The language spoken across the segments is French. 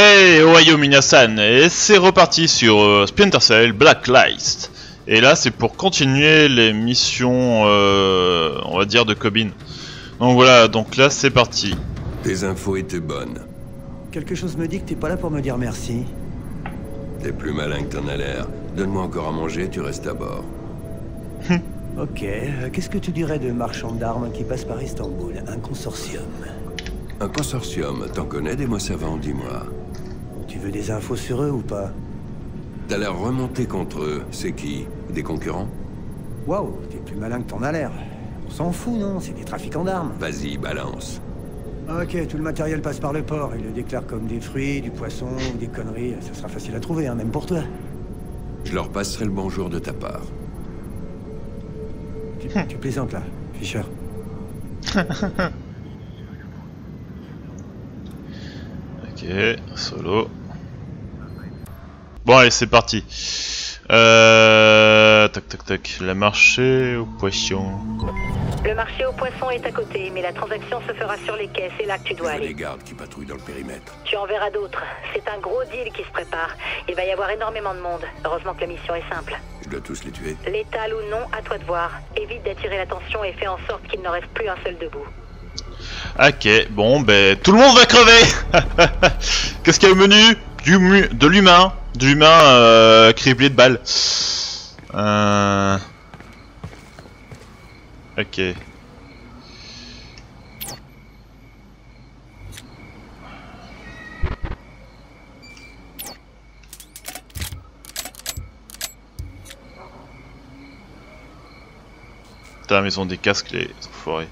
Hey Ohio Minasan, et c'est reparti sur Splinter Cell Blacklist. Et là c'est pour continuer les missions, on va dire, de Kobin. Donc voilà, donc là c'est parti. Tes infos étaient bonnes. Quelque chose me dit que t'es pas là pour me dire merci. T'es plus malin que t'en as l'air. Donne-moi encore à manger, tu restes à bord. Ok, qu'est-ce que tu dirais de marchands d'armes qui passent par Istanbul? Un consortium. Un consortium, t'en connais des mots savants, dis-moi. Tu veux des infos sur eux ou pas? T'as l'air remonté contre eux, c'est qui? Des concurrents? Waouh, t'es plus malin que t'en as l'air. On s'en fout, non? C'est des trafiquants d'armes. Vas-y, balance. Ok, tout le matériel passe par le port. Ils le déclarent comme des fruits, du poisson ou des conneries. Ça sera facile à trouver, hein, même pour toi. Je leur passerai le bonjour de ta part. Tu plaisantes là, Fisher. Ok, solo. Bon allez, c'est parti. Tac tac tac, la marché au poisson. Le marché au poisson est à côté, mais la transaction se fera sur les quais, c'est là que tu dois aller. Les gardes qui patrouillent dans le périmètre. Tu en verras d'autres. C'est un gros deal qui se prépare. Il va y avoir énormément de monde. Heureusement que la mission est simple. Je dois tous les tuer. Létal ou non, à toi de voir. Évite d'attirer l'attention et fais en sorte qu'il n'en reste plus un seul debout. Ok, bon ben tout le monde va crever. Qu'est-ce qu'il y a au menu? De l'humain. De l'humain criblé de balles. Ok. Putain, mais ils ont des casques les enfoirés.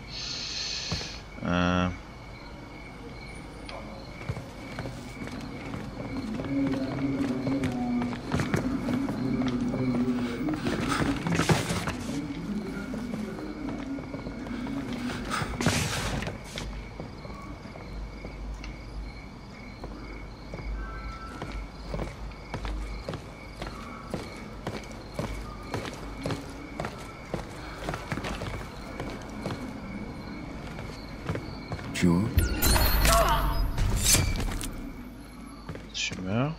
Tu meurs.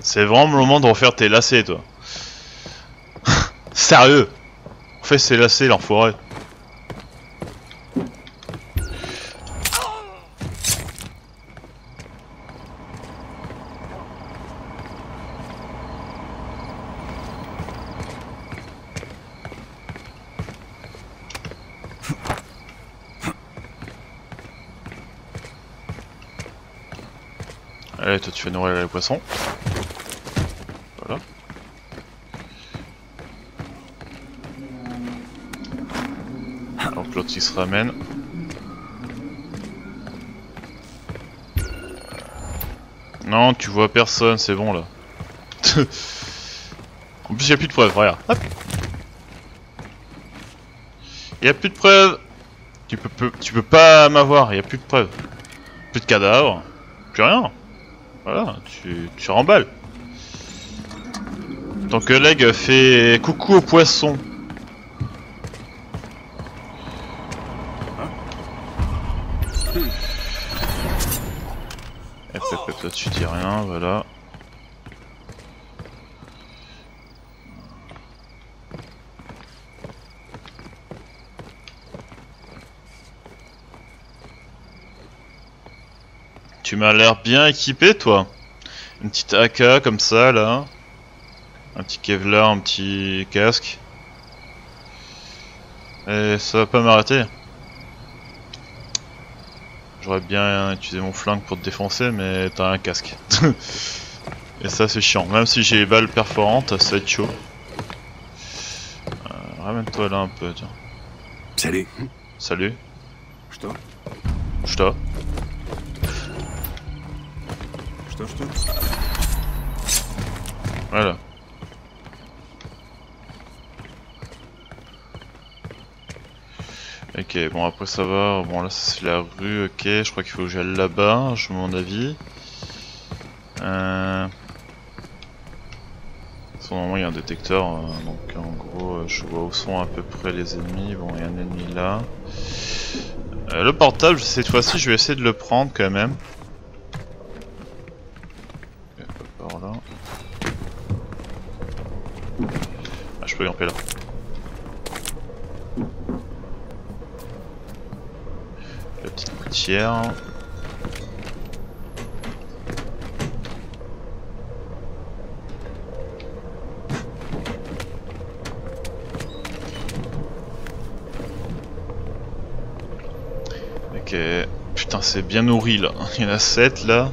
C'est vraiment le moment de refaire tes lacets, toi. Sérieux, on fait ses lacets, l'enfoiré. Allez, toi tu vas nourrir les poissons. Voilà. Donc l'autre qui se ramène. Non, tu vois personne, c'est bon là. En plus, il n'y a plus de preuves, regarde. Hop. Il n'y a plus de preuves. Tu peux pas m'avoir, il n'y a plus de preuves. Plus de cadavres, plus rien. Voilà, tu remballes. Ton collègue fait coucou au poisson. Et peut-être là tu dis rien, voilà. Tu m'as l'air bien équipé, toi. Une petite AK comme ça, là. Un petit Kevlar, un petit casque. Et ça va pas m'arrêter. J'aurais bien utilisé mon flingue pour te défoncer, mais t'as un casque. Et ça, c'est chiant. Même si j'ai les balles perforantes, ça va être chaud. Ramène-toi là un peu, tiens. Salut. Salut. J't'en. Voilà. Ok, bon après ça va. Bon là c'est la rue, ok. Je crois qu'il faut que j'aille là-bas, je mon avis. Normalement il y a un détecteur, donc en gros je vois où sont à peu près les ennemis. Bon, il y a un ennemi là. Le portable, cette fois-ci je vais essayer de le prendre quand même. Par là. Ah, je peux grimper là. La petite gouttière. Ok, putain c'est bien nourri là, il y en a 7 là.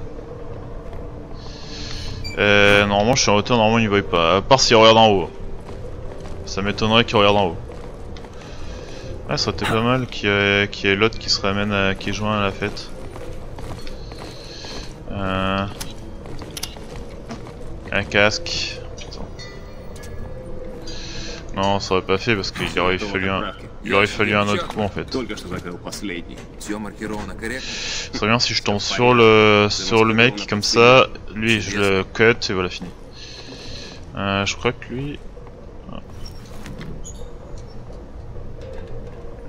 Normalement je suis en hauteur, normalement ils ne voient pas, à part s'ils regardent en haut. Ça m'étonnerait qu'ils regardent en haut. Ah, ça aurait été pas mal qu'il y ait l'autre qui se ramène, qui est joint à la fête. Un casque, putain. Non, ça aurait pas fait parce qu'il aurait fallu un... Il aurait fallu un autre coup en fait. Ça serait bien si je tombe sur le mec comme ça, lui je le cut et voilà fini. Je crois que lui...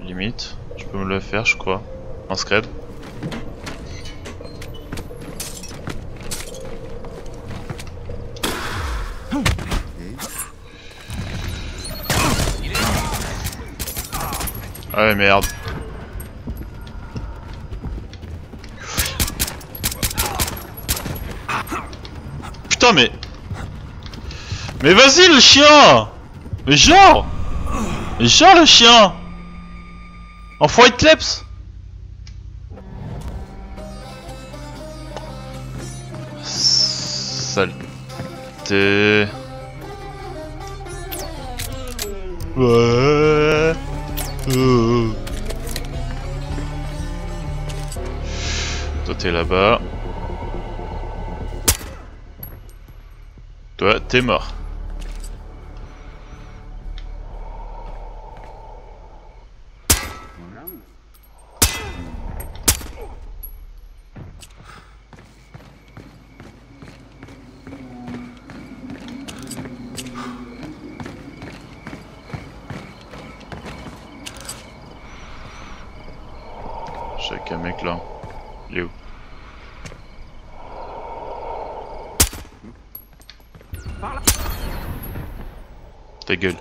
Limite, je peux me le faire je crois. En scred. Ah ouais, merde. Putain mais... Mais vas-y le chien. Mais genre le chien. Enfoiré de kleps. Saleté. Ouais. Toi t'es là-bas. Toi t'es mort. Chacun mec là, il est où? Ta gueule.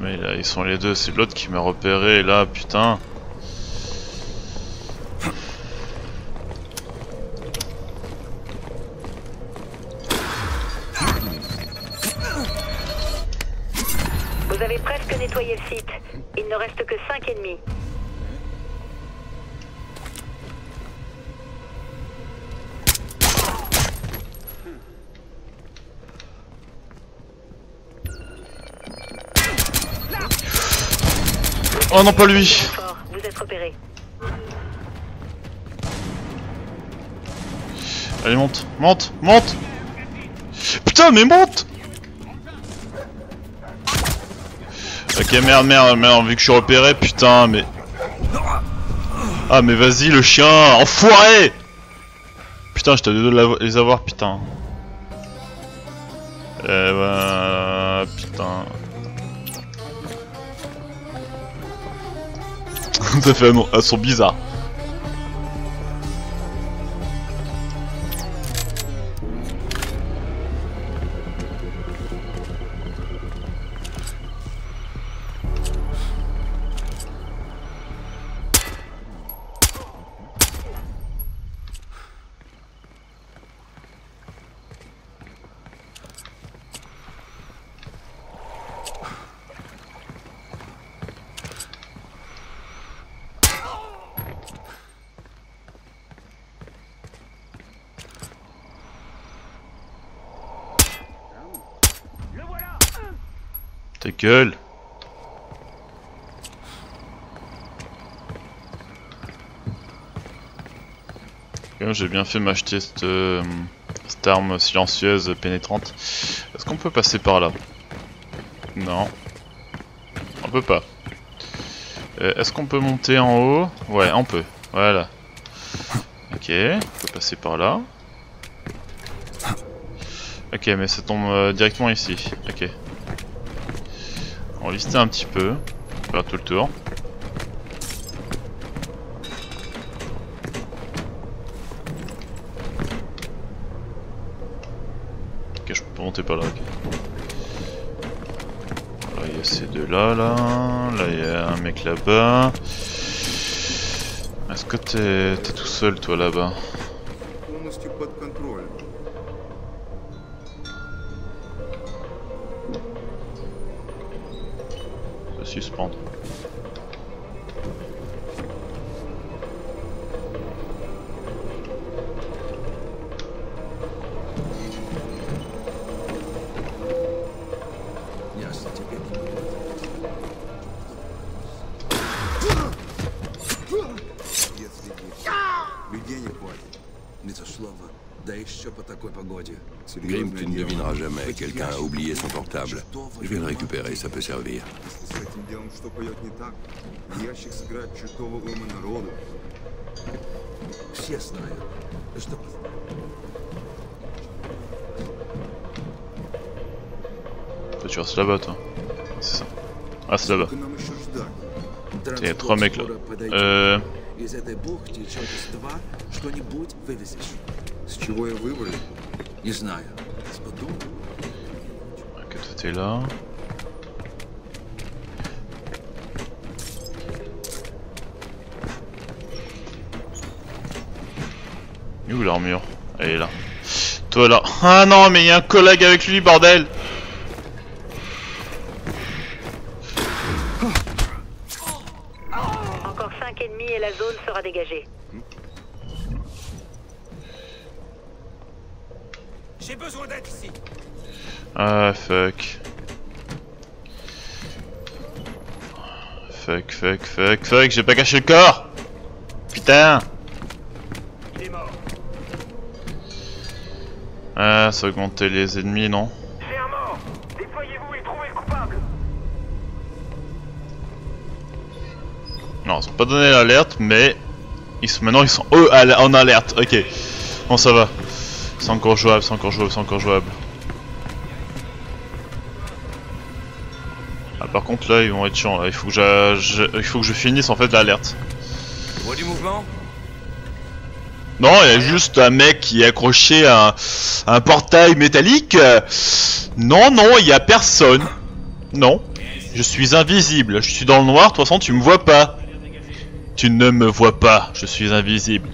Mais là ils sont les deux, c'est l'autre qui m'a repéré là putain. Vous avez presque nettoyé le site, il ne reste que 5 ennemis. Oh non, pas lui! Vous êtes repéré. Allez, monte, monte, monte! Putain, mais monte! Ok, merde, merde, merde, vu que je suis repéré, putain, mais. Ah, mais vas-y, le chien, enfoiré! Putain, j'étais à deux doigts de les avoir, putain. Putain. Ça fait un son bizarre. Ta gueule. J'ai bien fait m'acheter cette arme silencieuse pénétrante. Est-ce qu'on peut passer par là? Non. On peut pas. Est-ce qu'on peut monter en haut? Ouais, on peut. Voilà. Ok, on peut passer par là. Ok, mais ça tombe directement ici. Ok. On va lister un petit peu. On va faire tout le tour. Ok, je peux monter par là. Okay. Là, il y a ces deux-là, là. Là, il y a un mec là-bas. Est-ce que t'es tout seul, toi, là-bas? Suspendre. Grimm, tu ne devineras jamais. Quelqu'un a oublié son portable. Je vais le récupérer, ça peut servir. Tu restes là-bas, toi. C'est ça. Ah, c'est là-bas. Il y a trois mecs là. Ok, tout est là. Et où l'armure? Elle est là. Toi là. Ah non, mais il y a un collègue avec lui, bordel! Encore 5 ennemis et la zone sera dégagée. J'ai besoin d'aide ici. Ah fuck. Fuck, j'ai pas caché le corps. Putain. Ah, ça augmentait les ennemis, non? C'est un mort. Déployez-vous et trouvez le coupable. Non, ils ont pas donné l'alerte, mais maintenant ils sont eux en alerte. Ok, bon ça va. C'est encore jouable, Ah, par contre là ils vont être chiants, là. Il faut que je finisse en fait l'alerte. Tu vois du mouvement ? Non, il y a juste un mec qui est accroché à un portail métallique. Non, il y a personne. Non, je suis invisible. Je suis dans le noir, de toute façon tu me vois pas. Tu ne me vois pas, je suis invisible.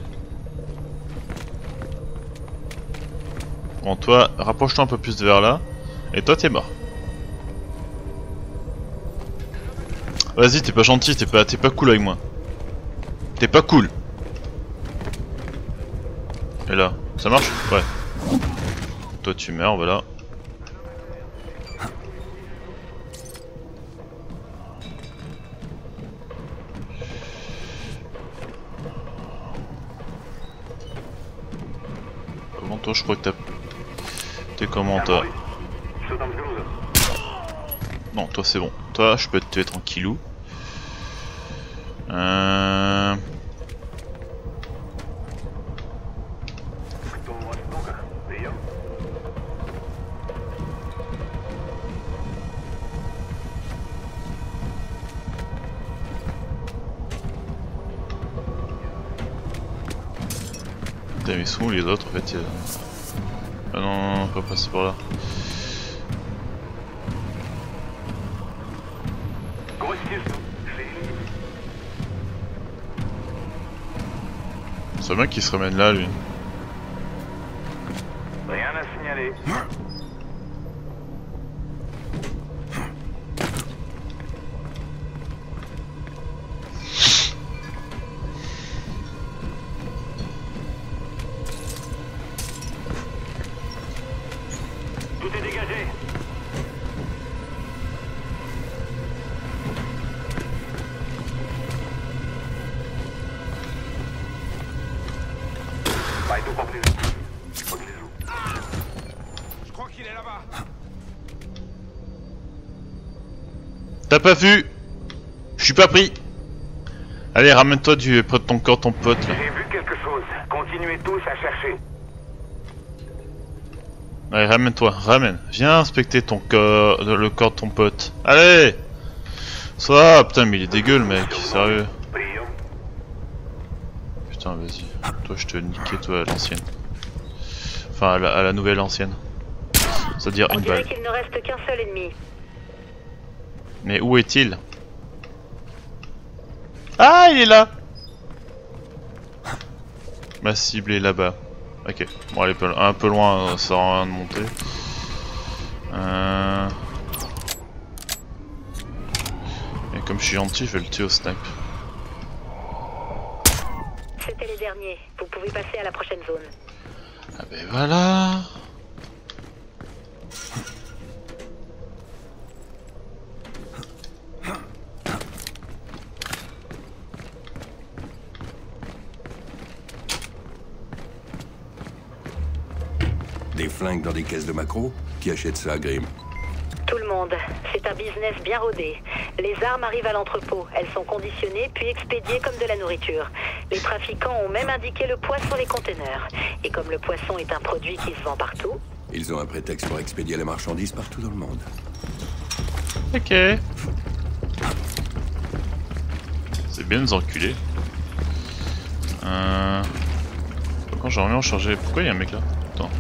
Bon, toi, rapproche-toi un peu plus de vers là. Et toi, t'es mort. Vas-y, t'es pas gentil, t'es pas cool avec moi. T'es pas cool. Et là, ça marche? Ouais. Toi tu meurs, voilà. Comment toi, je crois que t'es comment toi? Non, toi c'est bon. Toi, je peux te tuer tranquillou. Putain, mais ils sont où les autres en fait? Ah non, on peut passer par là. C'est le mec qui se ramène là, lui. Rien à signaler. Je crois qu'il est là-bas. T'as pas vu? Je suis pas pris. Allez, ramène-toi du près de ton corps, ton pote. J'ai vu quelque chose. Continuez tous à chercher. Allez, ramène-toi, ramène. Viens inspecter ton corps, le corps de ton pote. Allez! Ça, putain, mais il est dégueu le mec, sérieux. Putain, vas-y. Toi, je te niquais, toi, à l'ancienne. Enfin, à la nouvelle ancienne. C'est-à-dire une balle. Il ne reste qu'un seul ennemi. Mais où est-il? Ah, il est là! Ma cible est là-bas. Ok, bon, elle est un peu loin, ça rend rien de monter. Et comme je suis gentil, je vais le tuer au snap. C'était les derniers, vous pouvez passer à la prochaine zone. Ah, ben voilà! Des flingues dans des caisses de macro? Qui achète ça à Grimm? Tout le monde. C'est un business bien rodé. Les armes arrivent à l'entrepôt. Elles sont conditionnées puis expédiées comme de la nourriture. Les trafiquants ont même indiqué le poids sur les conteneurs. Et comme le poisson est un produit qui se vend partout... Ils ont un prétexte pour expédier les marchandises partout dans le monde. Ok. C'est bien de nous enculer. Quand j'en reviens en charger... Pourquoi il y a un mec là? Attends.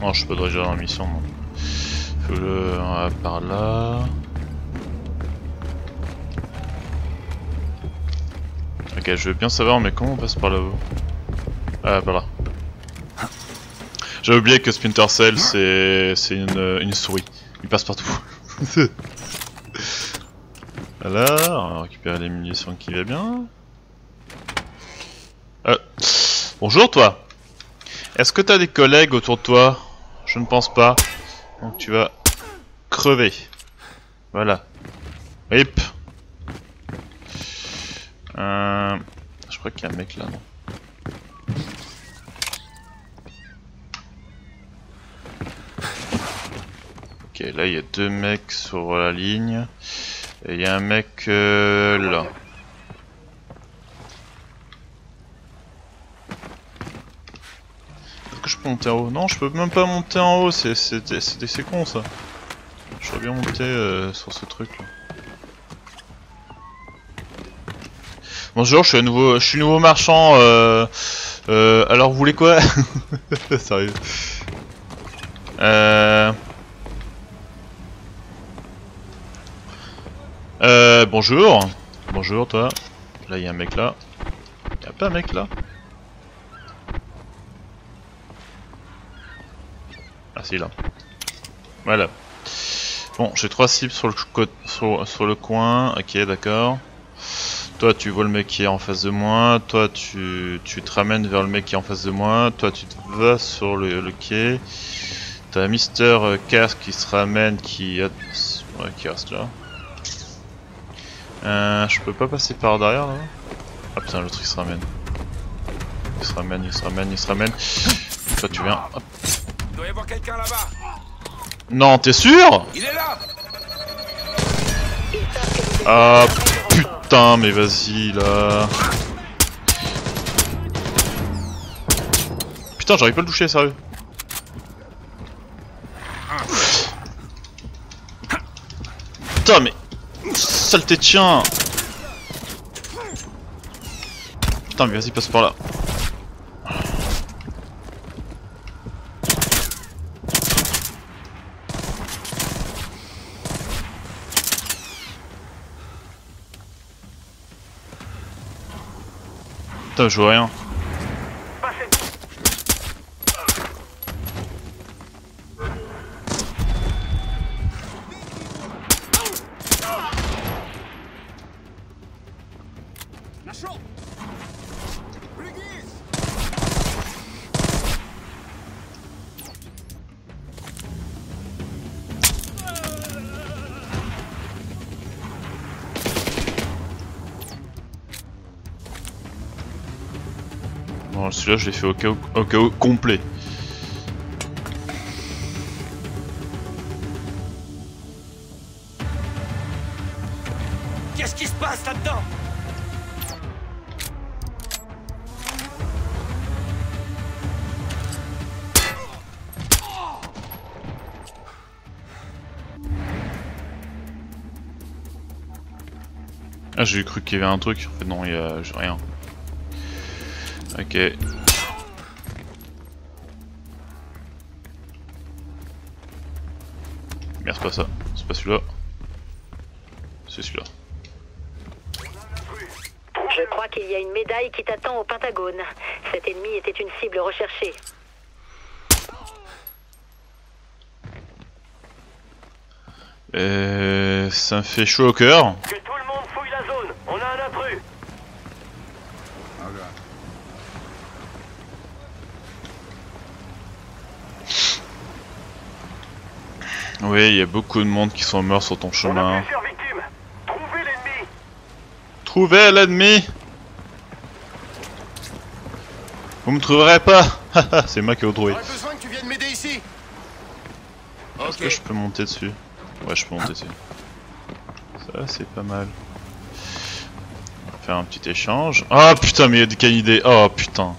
Non, je peux pas déjà dans la mission, non. Faut le... Ah, par là... Ok, je veux bien savoir, mais comment on passe par là-haut? Ah, par là. J'avais oublié que Splinter Cell, c'est une souris. Il passe partout. Alors, on va récupérer les munitions qui va bien. Bonjour, toi! Est-ce que t'as des collègues autour de toi? Je ne pense pas. Donc tu vas crever. Voilà. Hip. Je crois qu'il y a un mec là, non? Ok, là il y a deux mecs sur la ligne. Et il y a un mec là. Que je peux monter en haut? Non, je peux même pas monter en haut, c'est con ça. Je serais bien monté sur ce truc là. Bonjour, je suis nouveau marchand. Alors vous voulez quoi? Sérieux. Bonjour. Bonjour toi. Là il y a un mec là. Il y a pas un mec là? C'est là. Voilà. Bon, j'ai trois cibles sur le coin. Ok, d'accord. Toi, tu vois le mec qui est en face de moi. Toi, tu te ramènes vers le mec qui est en face de moi. Toi, tu te vas sur le quai. T'as Mister Casque qui se ramène, qui reste là. Je peux pas passer par derrière là. Ah putain, l'autre il se ramène. Il se ramène. Toi, tu viens. Hop. Il doit y avoir quelqu'un là-bas. Non, t'es sûr? Il est là. Ah putain, mais vas-y là. Putain, j'arrive pas à le toucher, sérieux. Putain, mais saleté de chien. Putain, mais vas-y, passe par là. Putain, je vois rien. Bon, celui-là, je l'ai fait au cas où complet. Qu'est-ce qui se passe là-dedans? Ah, j'ai cru qu'il y avait un truc. En fait, non, il y a rien. Ok. Merde, c'est pas ça. C'est pas celui-là. C'est celui-là. Je crois qu'il y a une médaille qui t'attend au Pentagone. Cet ennemi était une cible recherchée. Ça me fait chaud au cœur. Oui, il y a beaucoup de monde qui sont morts sur ton chemin. Trouvez l'ennemi. Vous me trouverez pas. C'est moi qui ai trouvé. Est-ce que je peux monter dessus? Ouais, je peux monter dessus. Ça, c'est pas mal. On va faire un petit échange. Ah putain, mais il y a des canidés. Oh putain.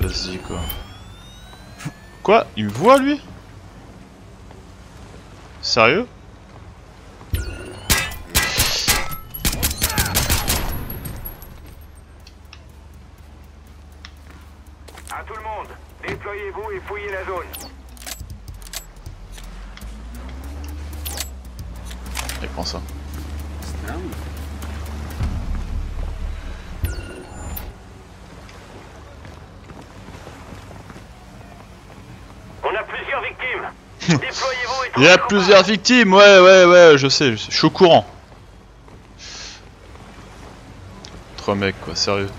Vas-y quoi. Quoi? Il me voit lui? Sérieux? À tout le monde, déployez-vous et fouillez la zone. Et prends ça. On a plusieurs victimes. Il y a plusieurs victimes, ouais, je sais, je suis au courant. 3 mecs quoi, sérieux.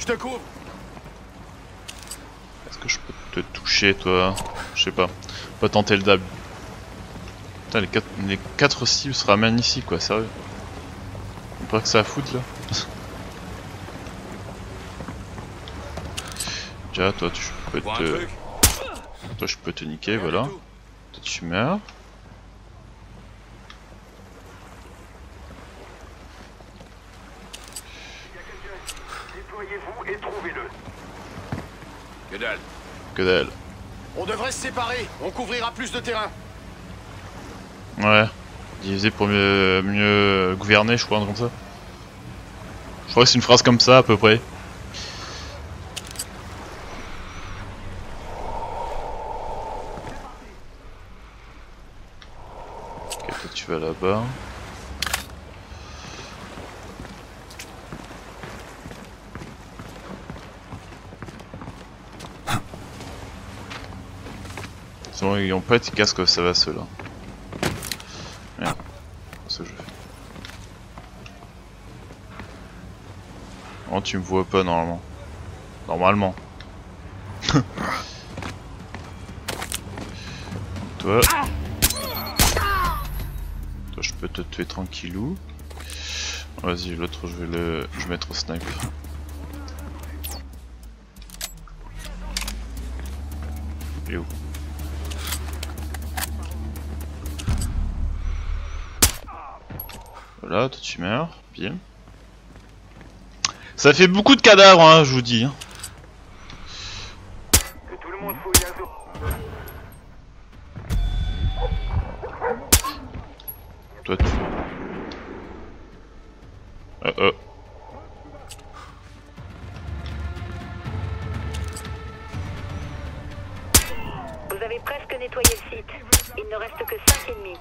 Je te couvre. Est-ce que je peux te toucher toi? Je sais pas. On va tenter le dab. Putain, les 4 cibles se ramènent ici quoi, sérieux. On croit que ça a foutre là. Ah, toi tu peux te... Toi je peux te niquer, voilà. Toi tu meurs. Déployez-vous et trouvez-le. Que dalle. Que dalle. On devrait se séparer, on couvrira plus de terrain. Ouais. Diviser pour mieux gouverner, je crois, un truc comme ça. Je crois que c'est une phrase comme ça à peu près. Là-bas. C'est bon, ils ont pas été casque, ça va ceux-là. Merde, ce jeu. Oh, tu me vois pas normalement. Normalement. Toi. Je peux te tuer tranquillou. Vas-y, l'autre je vais le... Je vais mettre au sniper. Il est où? Voilà, toi tu meurs. Bien. Ça fait beaucoup de cadavres, hein, je vous dis. Vous avez presque nettoyé le site. Il ne reste que 5 ennemis.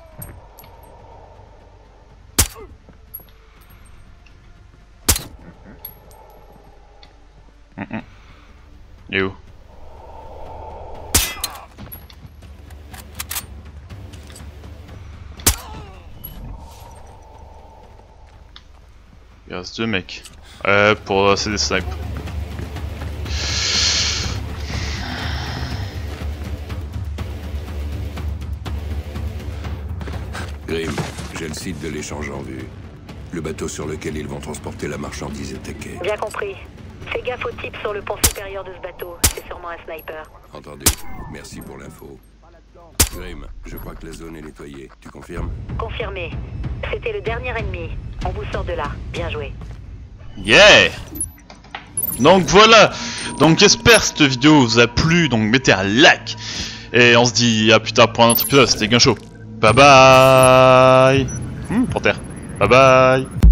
Il est où? Il reste 2 mecs. Pour c'est des snipes. J'ai le site de l'échange en vue. Le bateau sur lequel ils vont transporter la marchandise est attaqué. Bien compris. Fais gaffe au type sur le pont supérieur de ce bateau. C'est sûrement un sniper. Entendu. Merci pour l'info. Grimm, je crois que la zone est nettoyée. Tu confirmes? Confirmé. C'était le dernier ennemi. On vous sort de là. Bien joué. Yeah! Donc voilà. Donc j'espère que cette vidéo vous a plu. Donc mettez un like. Et on se dit à plus tard pour un autre épisode. C'était Gunsho. Bye bye. Panthère. Bye bye.